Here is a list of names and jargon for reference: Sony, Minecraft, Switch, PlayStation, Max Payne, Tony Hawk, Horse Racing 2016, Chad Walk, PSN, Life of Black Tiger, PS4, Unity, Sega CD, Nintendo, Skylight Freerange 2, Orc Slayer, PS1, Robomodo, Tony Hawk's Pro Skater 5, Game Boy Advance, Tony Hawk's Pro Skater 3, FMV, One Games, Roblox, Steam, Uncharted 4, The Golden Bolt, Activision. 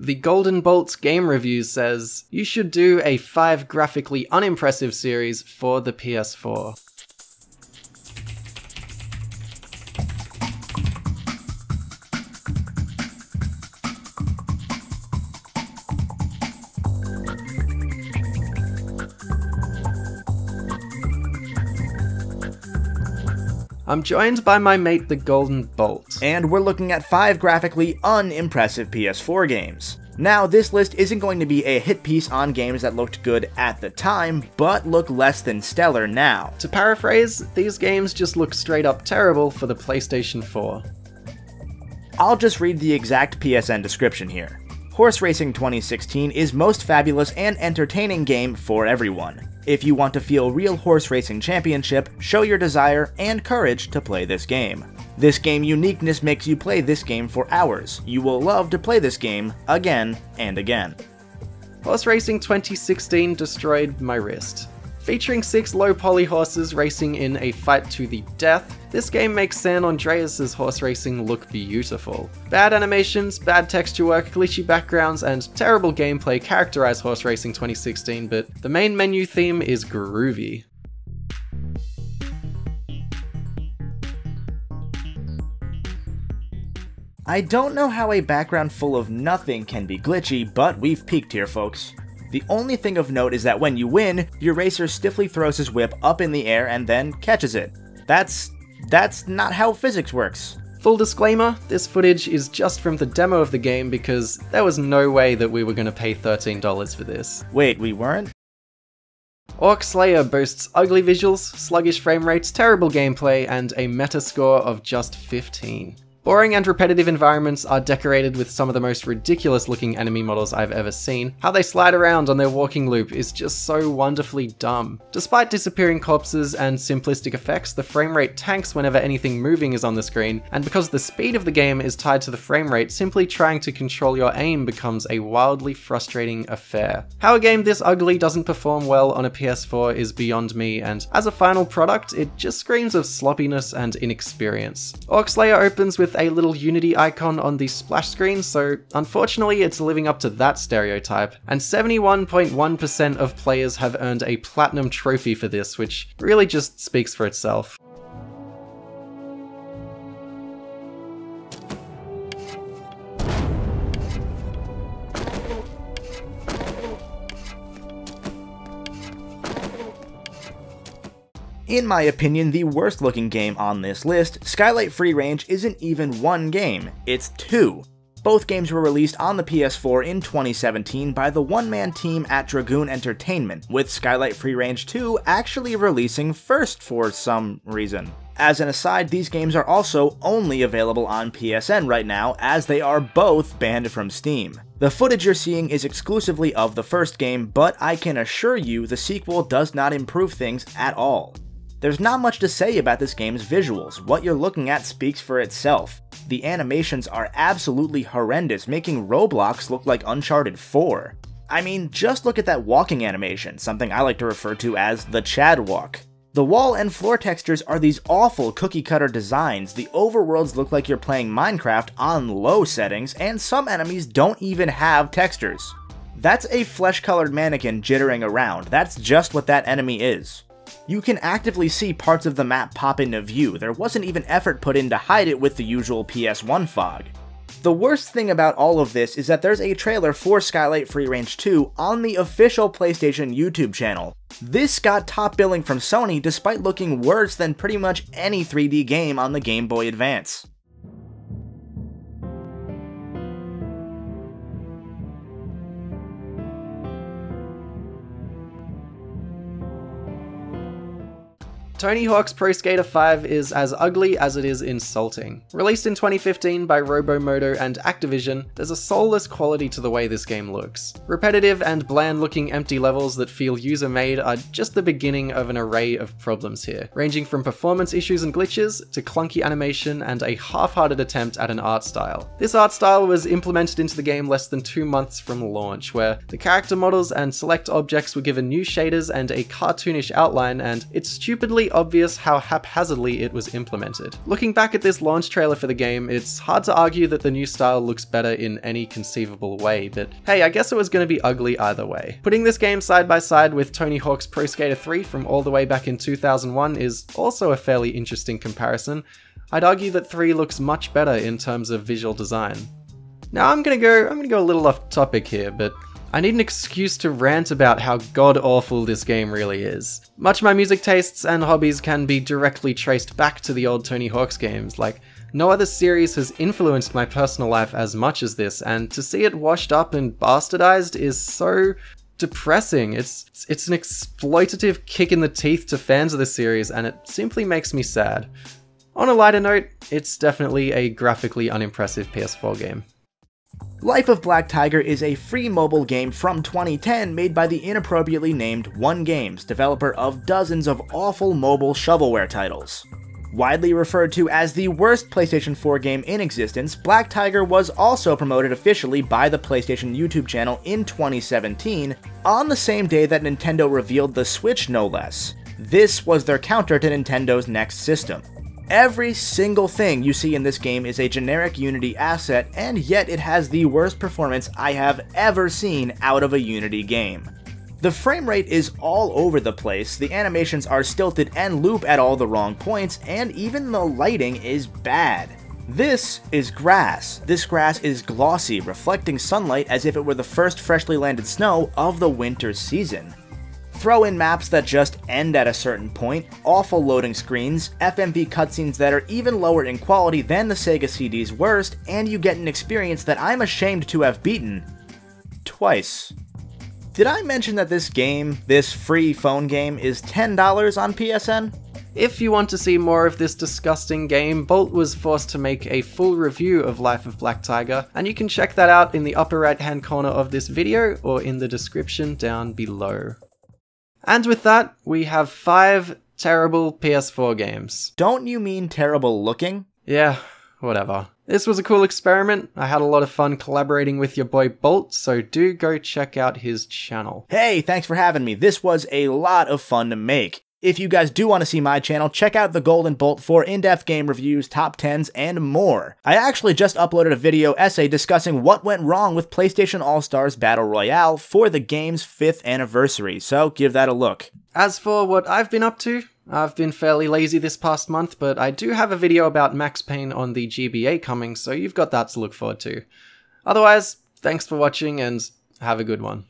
The Golden Bolt's Game Review says, "You should do a 5 graphically unimpressive series for the PS4. I'm joined by my mate, The Golden Bolt. And we're looking at 5 graphically unimpressive PS4 games. Now, this list isn't going to be a hit piece on games that looked good at the time, but look less than stellar now. To paraphrase, these games just look straight up terrible for the PlayStation 4. I'll just read the exact PSN description here. Horse Racing 2016 is most fabulous and entertaining game for everyone. If you want to feel real horse racing championship, show your desire and courage to play this game. This game uniqueness makes you play this game for hours. You will love to play this game again and again. Horse Racing 2016 destroyed my wrist. Featuring 6 low-poly horses racing in a fight to the death, this game makes San Andreas' horse racing look beautiful. Bad animations, bad texture work, glitchy backgrounds, and terrible gameplay characterize Horse Racing 2016, but the main menu theme is groovy. I don't know how a background full of nothing can be glitchy, but we've peaked here, folks. The only thing of note is that when you win, your racer stiffly throws his whip up in the air and then catches it. That's not how physics works. Full disclaimer, this footage is just from the demo of the game because there was no way that we were going to pay $13 for this. Wait, we weren't? Orc Slayer boasts ugly visuals, sluggish frame rates, terrible gameplay, and a meta score of just 15. Boring and repetitive environments are decorated with some of the most ridiculous looking enemy models I've ever seen. How they slide around on their walking loop is just so wonderfully dumb. Despite disappearing corpses and simplistic effects, the frame rate tanks whenever anything moving is on the screen, and because the speed of the game is tied to the frame rate, simply trying to control your aim becomes a wildly frustrating affair. How a game this ugly doesn't perform well on a PS4 is beyond me, and as a final product, it just screams of sloppiness and inexperience. Orc Slayer opens with a little Unity icon on the splash screen, so unfortunately it's living up to that stereotype, and 71.1% of players have earned a platinum trophy for this, which really just speaks for itself. In my opinion, the worst looking game on this list, Skylight Freerange isn't even one game, it's 2. Both games were released on the PS4 in 2017 by the one-man team at Dragoon Entertainment, with Skylight Freerange 2 actually releasing first for some reason. As an aside, these games are also only available on PSN right now, as they are both banned from Steam. The footage you're seeing is exclusively of the first game, but I can assure you the sequel does not improve things at all. There's not much to say about this game's visuals. What you're looking at speaks for itself. The animations are absolutely horrendous, making Roblox look like Uncharted 4. I mean, just look at that walking animation, something I like to refer to as the Chad Walk. The wall and floor textures are these awful cookie-cutter designs, the overworlds look like you're playing Minecraft on low settings, and some enemies don't even have textures. That's a flesh-colored mannequin jittering around, that's just what that enemy is. You can actively see parts of the map pop into view, there wasn't even effort put in to hide it with the usual PS1 fog. The worst thing about all of this is that there's a trailer for Skylight Freerange 2 on the official PlayStation YouTube channel. This got top billing from Sony despite looking worse than pretty much any 3D game on the Game Boy Advance. Tony Hawk's Pro Skater 5 is as ugly as it is insulting. Released in 2015 by Robomodo and Activision, there's a soulless quality to the way this game looks. Repetitive and bland-looking empty levels that feel user-made are just the beginning of an array of problems here, ranging from performance issues and glitches to clunky animation and a half-hearted attempt at an art style. This art style was implemented into the game less than 2 months from launch, where the character models and select objects were given new shaders and a cartoonish outline, and it's stupidly pretty obvious how haphazardly it was implemented. Looking back at this launch trailer for the game, it's hard to argue that the new style looks better in any conceivable way, but hey, I guess it was going to be ugly either way. Putting this game side by side with Tony Hawk's Pro Skater 3 from all the way back in 2001 is also a fairly interesting comparison. I'd argue that 3 looks much better in terms of visual design. Now I'm gonna go a little off topic here, but I need an excuse to rant about how god-awful this game really is. Much of my music tastes and hobbies can be directly traced back to the old Tony Hawk's games. Like, no other series has influenced my personal life as much as this, and to see it washed up and bastardized is so depressing. It's an exploitative kick in the teeth to fans of the series, and it simply makes me sad. On a lighter note, it's definitely a graphically unimpressive PS4 game. Life of Black Tiger is a free mobile game from 2010 made by the inappropriately named One Games, developer of dozens of awful mobile shovelware titles. Widely referred to as the worst PlayStation 4 game in existence, Black Tiger was also promoted officially by the PlayStation YouTube channel in 2017, on the same day that Nintendo revealed the Switch, no less. This was their counter to Nintendo's next system. Every single thing you see in this game is a generic Unity asset, and yet it has the worst performance I have ever seen out of a Unity game. The frame rate is all over the place, the animations are stilted and loop at all the wrong points, and even the lighting is bad. This is grass. This grass is glossy, reflecting sunlight as if it were the first freshly landed snow of the winter season. Throw in maps that just end at a certain point, awful loading screens, FMV cutscenes that are even lower in quality than the Sega CD's worst, and you get an experience that I'm ashamed to have beaten twice. Did I mention that this game, this free phone game, is $10 on PSN? If you want to see more of this disgusting game, Bolt was forced to make a full review of Life of Black Tiger, and you can check that out in the upper right hand corner of this video or in the description down below. And with that, we have 5 terrible PS4 games. Don't you mean terrible looking? Yeah, whatever. This was a cool experiment. I had a lot of fun collaborating with your boy Bolt, so do go check out his channel. Hey, thanks for having me. This was a lot of fun to make. If you guys do want to see my channel, check out The Golden Bolt for in-depth game reviews, top 10s, and more. I actually just uploaded a video essay discussing what went wrong with PlayStation All-Stars Battle Royale for the game's 5th anniversary, so give that a look. As for what I've been up to, I've been fairly lazy this past month, but I do have a video about Max Payne on the GBA coming, so you've got that to look forward to. Otherwise, thanks for watching and have a good one.